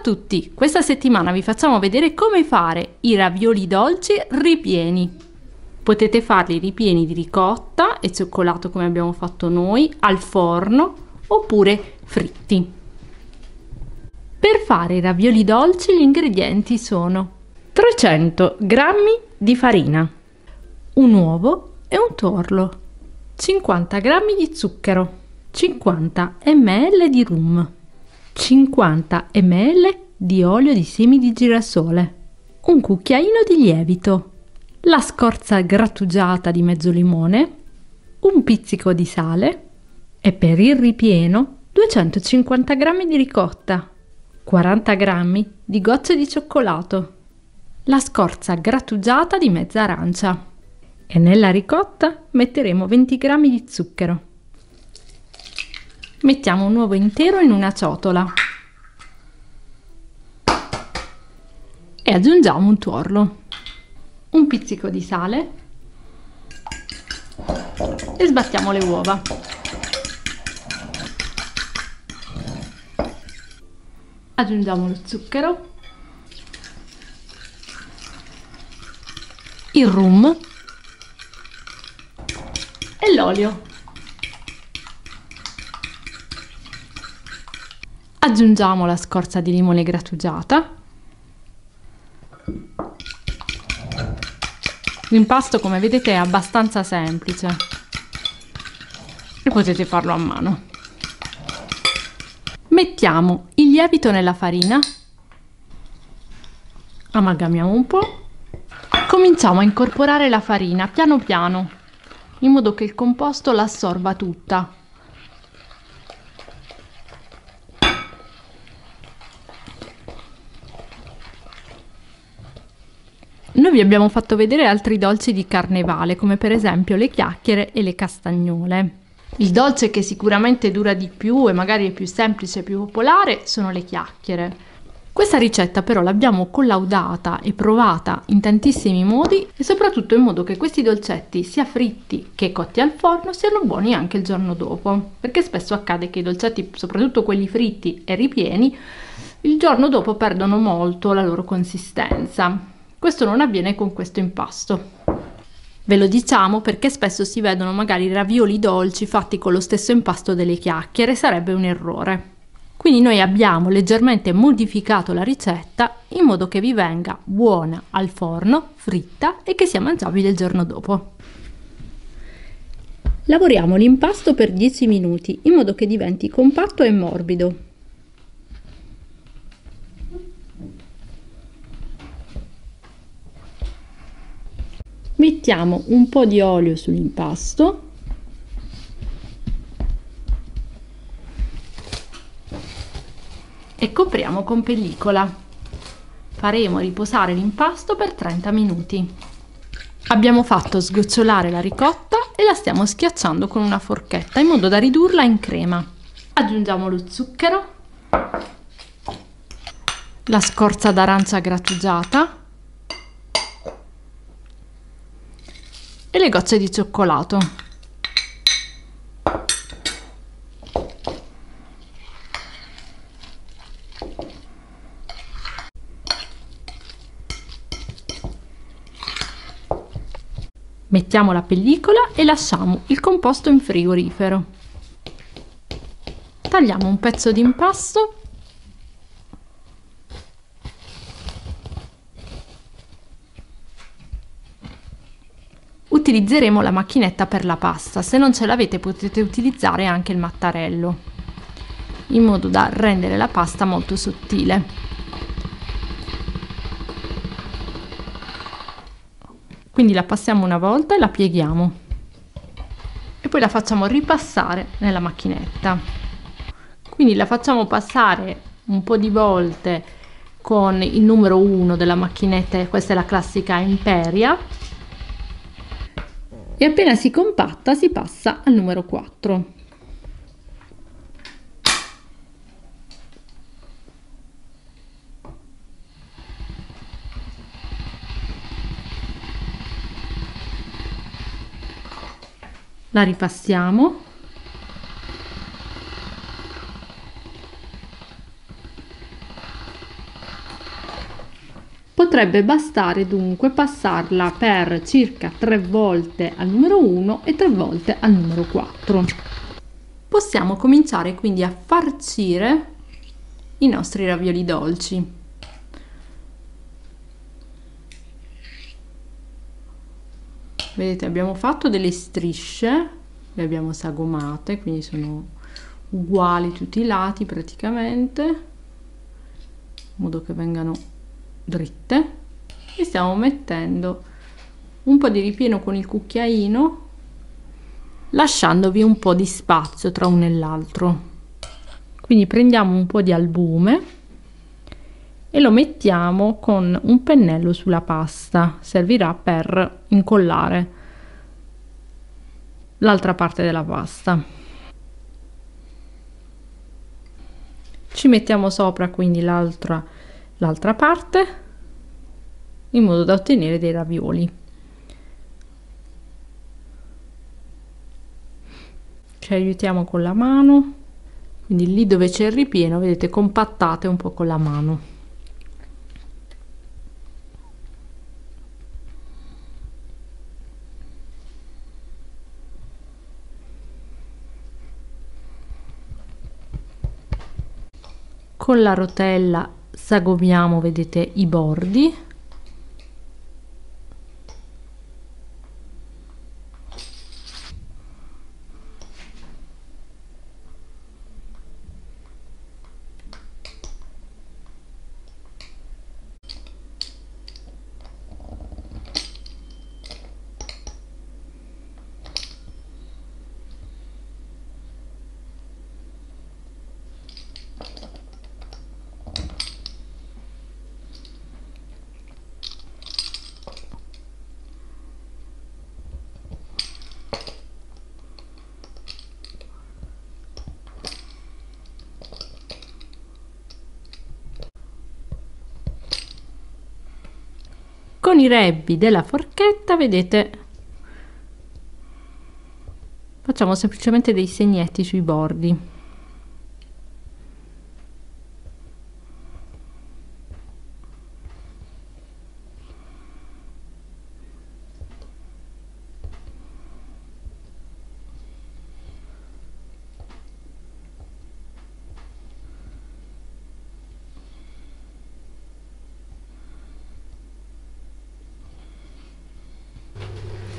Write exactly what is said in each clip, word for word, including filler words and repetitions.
Ciao a tutti! Questa settimana vi facciamo vedere come fare i ravioli dolci ripieni. Potete farli ripieni di ricotta e cioccolato come abbiamo fatto noi, al forno oppure fritti. Per fare i ravioli dolci gli ingredienti sono trecento grammi di farina, un uovo e un torlo, cinquanta grammi di zucchero, cinquanta millilitri di rum, cinquanta millilitri di olio di semi di girasole, un cucchiaino di lievito, la scorza grattugiata di mezzo limone, un pizzico di sale e per il ripieno duecentocinquanta grammi di ricotta, quaranta grammi di gocce di cioccolato, la scorza grattugiata di mezza arancia e nella ricotta metteremo venti grammi di zucchero. Mettiamo un uovo intero in una ciotola e aggiungiamo un tuorlo, un pizzico di sale e sbattiamo le uova. Aggiungiamo lo zucchero, il rum e l'olio. Aggiungiamo la scorza di limone grattugiata. L'impasto, come vedete, è abbastanza semplice e potete farlo a mano. Mettiamo il lievito nella farina, amalgamiamo un po', cominciamo a incorporare la farina piano piano in modo che il composto la assorba tutta. Noi vi abbiamo fatto vedere altri dolci di carnevale, come per esempio le chiacchiere e le castagnole. Il dolce che sicuramente dura di più e magari è più semplice e più popolare sono le chiacchiere. Questa ricetta però l'abbiamo collaudata e provata in tantissimi modi e soprattutto in modo che questi dolcetti, sia fritti che cotti al forno, siano buoni anche il giorno dopo, perché spesso accade che i dolcetti, soprattutto quelli fritti e ripieni, il giorno dopo perdono molto la loro consistenza. Questo non avviene con questo impasto. Ve lo diciamo perché spesso si vedono magari ravioli dolci fatti con lo stesso impasto delle chiacchiere, sarebbe un errore. Quindi noi abbiamo leggermente modificato la ricetta in modo che vi venga buona al forno, fritta e che sia mangiabile il giorno dopo. Lavoriamo l'impasto per dieci minuti in modo che diventi compatto e morbido. Mettiamo un po' di olio sull'impasto e copriamo con pellicola. Faremo riposare l'impasto per trenta minuti. Abbiamo fatto sgocciolare la ricotta e la stiamo schiacciando con una forchetta in modo da ridurla in crema. Aggiungiamo lo zucchero, la scorza d'arancia grattugiata e le gocce di cioccolato. Mettiamo la pellicola e lasciamo il composto in frigorifero. Tagliamo un pezzo di impasto . Utilizzeremo la macchinetta per la pasta, se non ce l'avete potete utilizzare anche il mattarello, in modo da rendere la pasta molto sottile. Quindi la passiamo una volta e la pieghiamo e poi la facciamo ripassare nella macchinetta. Quindi la facciamo passare un po' di volte con il numero uno della macchinetta, questa è la classica Imperia. E appena si compatta si passa al numero quattro. La ripassiamo. Potrebbe bastare dunque passarla per circa tre volte al numero uno e tre volte al numero quattro. Possiamo cominciare quindi a farcire i nostri ravioli dolci. Vedete, abbiamo fatto delle strisce, le abbiamo sagomate, quindi sono uguali tutti i lati praticamente, in modo che vengano dritte, e stiamo mettendo un po' di ripieno con il cucchiaino, lasciandovi un po' di spazio tra uno e l'altro. Quindi prendiamo un po' di albume e lo mettiamo con un pennello sulla pasta, servirà per incollare l'altra parte della pasta. Ci mettiamo sopra quindi l'altra l'altra parte, in modo da ottenere dei ravioli. Ci aiutiamo con la mano, quindi lì dove c'è il ripieno, vedete, compattate un po' con la mano. Con la rotella sagomiamo, vedete, i bordi, con i rebbi della forchetta, vedete, facciamo semplicemente dei segnetti sui bordi.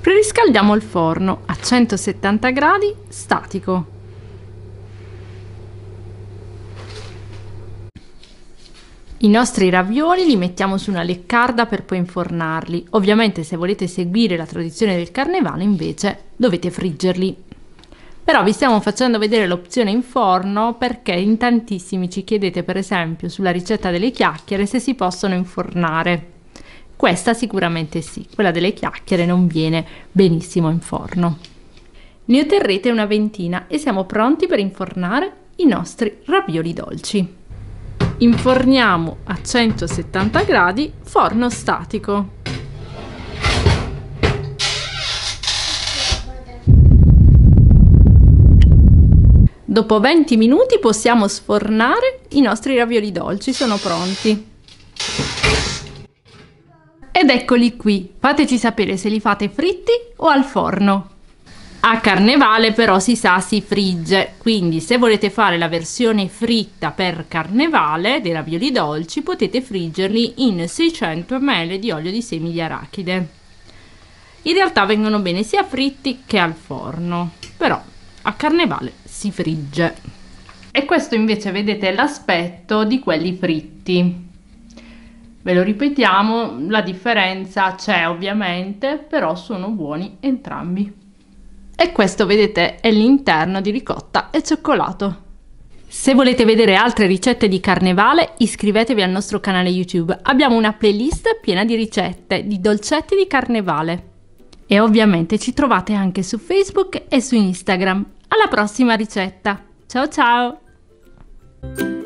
Preriscaldiamo il forno a centosettanta gradi statico. I nostri ravioli li mettiamo su una leccarda per poi infornarli. Ovviamente, se volete seguire la tradizione del carnevale, invece dovete friggerli. Però vi stiamo facendo vedere l'opzione in forno perché in tantissimi ci chiedete, per esempio, sulla ricetta delle chiacchiere se si possono infornare. Questa sicuramente sì, quella delle chiacchiere non viene benissimo in forno. Ne otterrete una ventina e siamo pronti per infornare i nostri ravioli dolci. Inforniamo a centosettanta gradi, forno statico. Dopo venti minuti possiamo sfornare i nostri ravioli dolci, sono pronti. Ed eccoli qui, fateci sapere se li fate fritti o al forno. A Carnevale però si sa si frigge, quindi se volete fare la versione fritta per Carnevale dei ravioli dolci potete friggerli in seicento millilitri di olio di semi di arachide. In realtà vengono bene sia fritti che al forno, però a Carnevale si frigge. E questo invece, vedete, è l'aspetto di quelli fritti. Ve lo ripetiamo, la differenza c'è ovviamente, però sono buoni entrambi. E questo, vedete, è l'interno di ricotta e cioccolato. Se volete vedere altre ricette di Carnevale, iscrivetevi al nostro canale YouTube. Abbiamo una playlist piena di ricette, di dolcetti di Carnevale. E ovviamente ci trovate anche su Facebook e su Instagram. Alla prossima ricetta! Ciao ciao!